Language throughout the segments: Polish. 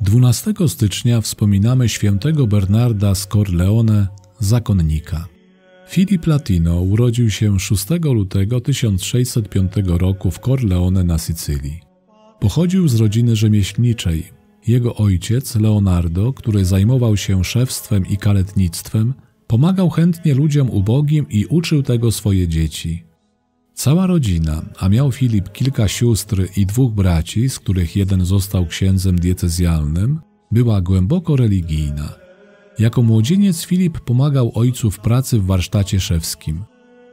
12 stycznia wspominamy świętego Bernarda z Corleone, zakonnika. Filip Latino urodził się 6 lutego 1605 roku w Corleone na Sycylii. Pochodził z rodziny rzemieślniczej. Jego ojciec, Leonardo, który zajmował się szewstwem i kaletnictwem, pomagał chętnie ludziom ubogim i uczył tego swoje dzieci. Cała rodzina, a miał Filip kilka sióstr i dwóch braci, z których jeden został księdzem diecezjalnym, była głęboko religijna. Jako młodzieniec Filip pomagał ojcu w pracy w warsztacie szewskim.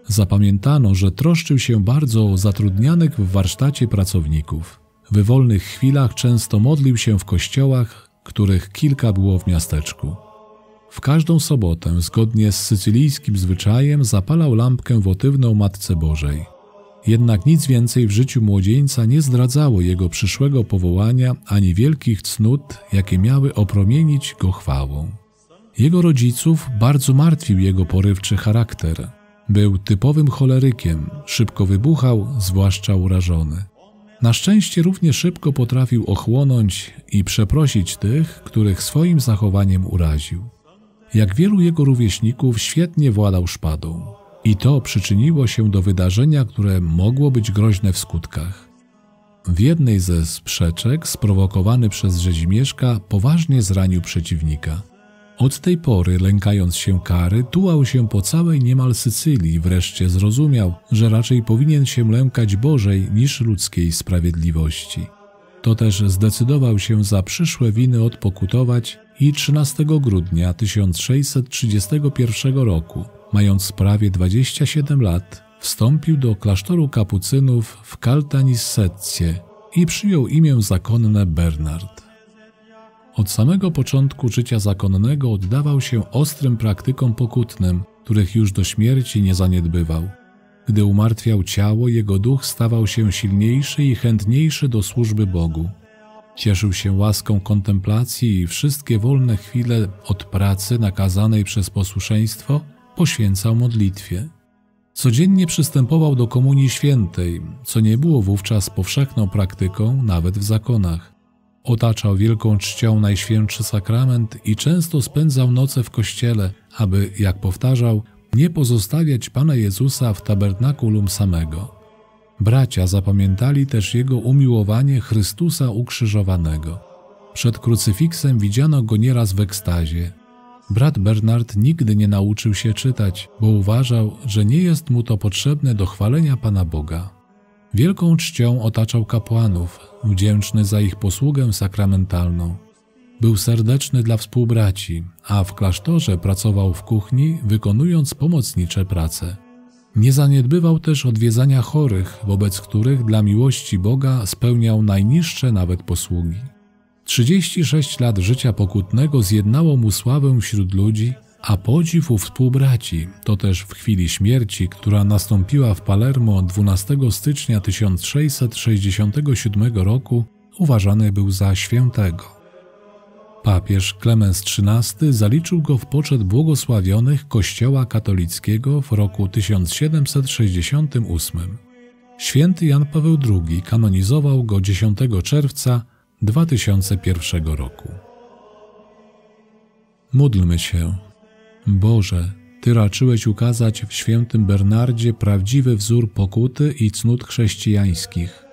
Zapamiętano, że troszczył się bardzo o zatrudnianych w warsztacie pracowników. W wolnych chwilach często modlił się w kościołach, których kilka było w miasteczku. W każdą sobotę, zgodnie z sycylijskim zwyczajem, zapalał lampkę wotywną Matce Bożej. Jednak nic więcej w życiu młodzieńca nie zdradzało jego przyszłego powołania ani wielkich cnót, jakie miały opromienić go chwałą. Jego rodziców bardzo martwił jego porywczy charakter. Był typowym cholerykiem, szybko wybuchał, zwłaszcza urażony. Na szczęście równie szybko potrafił ochłonąć i przeprosić tych, których swoim zachowaniem uraził. Jak wielu jego rówieśników świetnie władał szpadą. I to przyczyniło się do wydarzenia, które mogło być groźne w skutkach. W jednej ze sprzeczek, sprowokowany przez Rzezimieszka, poważnie zranił przeciwnika. Od tej pory, lękając się kary, tułał się po całej niemal Sycylii. Wreszcie zrozumiał, że raczej powinien się lękać Bożej niż ludzkiej sprawiedliwości. Toteż zdecydował się za przyszłe winy odpokutować i 13 grudnia 1631 roku, mając prawie 27 lat, wstąpił do klasztoru kapucynów w Caltanissetcie i przyjął imię zakonne Bernard. Od samego początku życia zakonnego oddawał się ostrym praktykom pokutnym, których już do śmierci nie zaniedbywał. Gdy umartwiał ciało, jego duch stawał się silniejszy i chętniejszy do służby Bogu. Cieszył się łaską kontemplacji i wszystkie wolne chwile od pracy nakazanej przez posłuszeństwo poświęcał modlitwie. Codziennie przystępował do Komunii Świętej, co nie było wówczas powszechną praktyką nawet w zakonach. Otaczał wielką czcią Najświętszy Sakrament i często spędzał noce w kościele, aby, jak powtarzał, nie pozostawiać Pana Jezusa w tabernakulum samego. Bracia zapamiętali też jego umiłowanie Chrystusa ukrzyżowanego. Przed krucyfiksem widziano go nieraz w ekstazie. Brat Bernard nigdy nie nauczył się czytać, bo uważał, że nie jest mu to potrzebne do chwalenia Pana Boga. Wielką czcią otaczał kapłanów, wdzięczny za ich posługę sakramentalną. Był serdeczny dla współbraci, a w klasztorze pracował w kuchni, wykonując pomocnicze prace. Nie zaniedbywał też odwiedzania chorych, wobec których dla miłości Boga spełniał najniższe nawet posługi. 36 lat życia pokutnego zjednało mu sławę wśród ludzi, a podziw u współbraci, toteż w chwili śmierci, która nastąpiła w Palermo 12 stycznia 1667 roku, uważany był za świętego. Papież Klemens XIII zaliczył go w poczet błogosławionych Kościoła katolickiego w roku 1768. Święty Jan Paweł II kanonizował go 10 czerwca 2001 roku. Módlmy się. Boże, Ty raczyłeś ukazać w świętym Bernardzie prawdziwy wzór pokuty i cnót chrześcijańskich.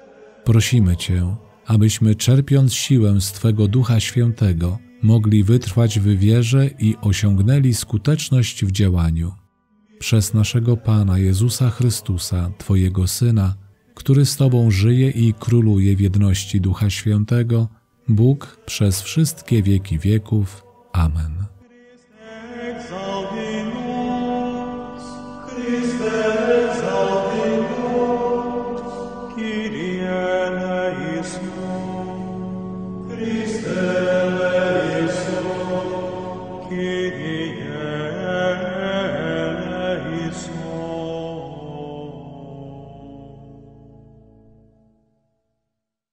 Prosimy Cię, abyśmy, czerpiąc siłę z Twego Ducha Świętego, mogli wytrwać w wierze i osiągnęli skuteczność w działaniu. Przez naszego Pana Jezusa Chrystusa, Twojego Syna, który z Tobą żyje i króluje w jedności Ducha Świętego, Bóg przez wszystkie wieki wieków. Amen. Peace.